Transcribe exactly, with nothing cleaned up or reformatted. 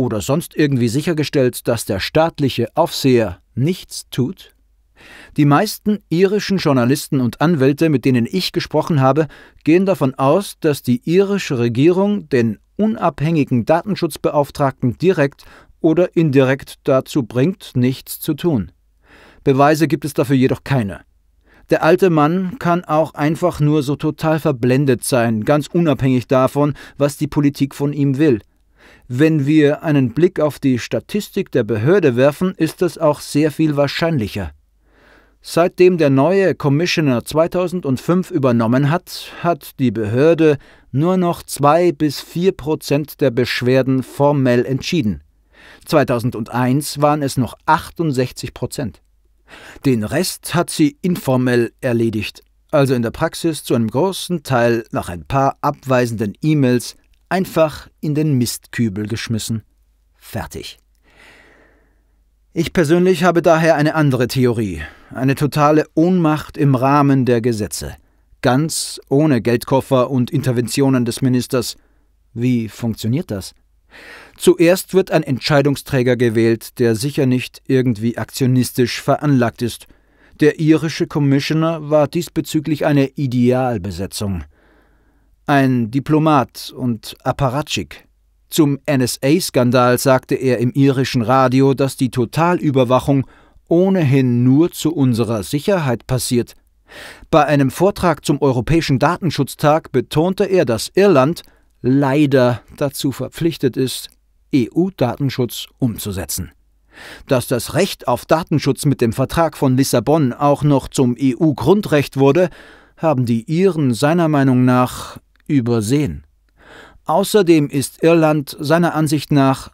oder sonst irgendwie sichergestellt, dass der staatliche Aufseher nichts tut? Die meisten irischen Journalisten und Anwälte, mit denen ich gesprochen habe, gehen davon aus, dass die irische Regierung den unabhängigen Datenschutzbeauftragten direkt oder indirekt dazu bringt, nichts zu tun. Beweise gibt es dafür jedoch keine. Der alte Mann kann auch einfach nur so total verblendet sein, ganz unabhängig davon, was die Politik von ihm will. Wenn wir einen Blick auf die Statistik der Behörde werfen, ist das auch sehr viel wahrscheinlicher. Seitdem der neue Commissioner zweitausendfünf übernommen hat, hat die Behörde nur noch zwei bis vier Prozent der Beschwerden formell entschieden. zweitausendeins waren es noch achtundsechzig Prozent. Den Rest hat sie informell erledigt, also in der Praxis zu einem großen Teil nach ein paar abweisenden E-Mails einfach in den Mistkübel geschmissen. Fertig. Ich persönlich habe daher eine andere Theorie, eine totale Ohnmacht im Rahmen der Gesetze, ganz ohne Geldkoffer und Interventionen des Ministers. Wie funktioniert das? Zuerst wird ein Entscheidungsträger gewählt, der sicher nicht irgendwie aktionistisch veranlagt ist. Der irische Commissioner war diesbezüglich eine Idealbesetzung. Ein Diplomat und Apparatschik. Zum N S A-Skandal sagte er im irischen Radio, dass die Totalüberwachung ohnehin nur zu unserer Sicherheit passiert. Bei einem Vortrag zum Europäischen Datenschutztag betonte er, dass Irland leider dazu verpflichtet ist, E U-Datenschutz umzusetzen. Dass das Recht auf Datenschutz mit dem Vertrag von Lissabon auch noch zum E U-Grundrecht wurde, haben die Iren seiner Meinung nach übersehen. Außerdem ist Irland seiner Ansicht nach